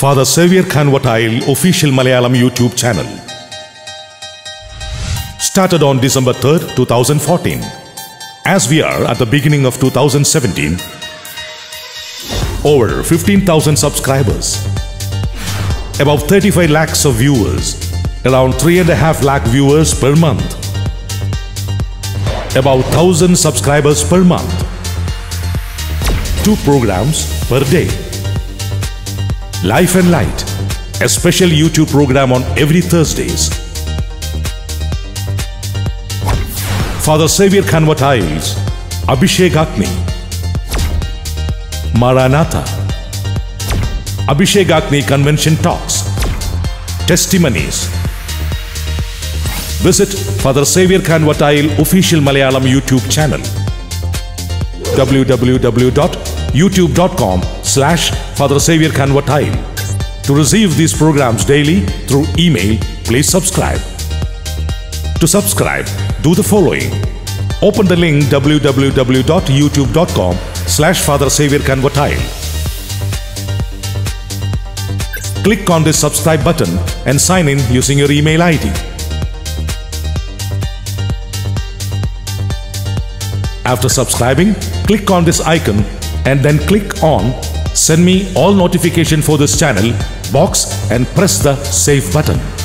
Father Xavier Khan Vattayil official Malayalam YouTube channel. Started on December 3rd, 2014. As we are at the beginning of 2017, over 15,000 subscribers, about 35 lakhs of viewers, around 3.5 lakh viewers per month, about 1,000 subscribers per month, 2 programs per day. Life and Light, a special YouTube program on every Thursdays. Father Xavier Khan Vattayil's Abhishekagni Maranatha, Abhishekagni Convention Talks, Testimonies. Visit Father Xavier Khan Vattayil official Malayalam YouTube channel, www.youtube.com/Father Xavier Khan Vattayil. To receive these programs daily through email, please subscribe. To subscribe, do the following. Open the link www.youtube.com/Father Xavier Khan Vattayil. Click on the subscribe button and sign in using your email ID. After subscribing, click on this icon and then click on Send me all notification for this channel box and press the Save button.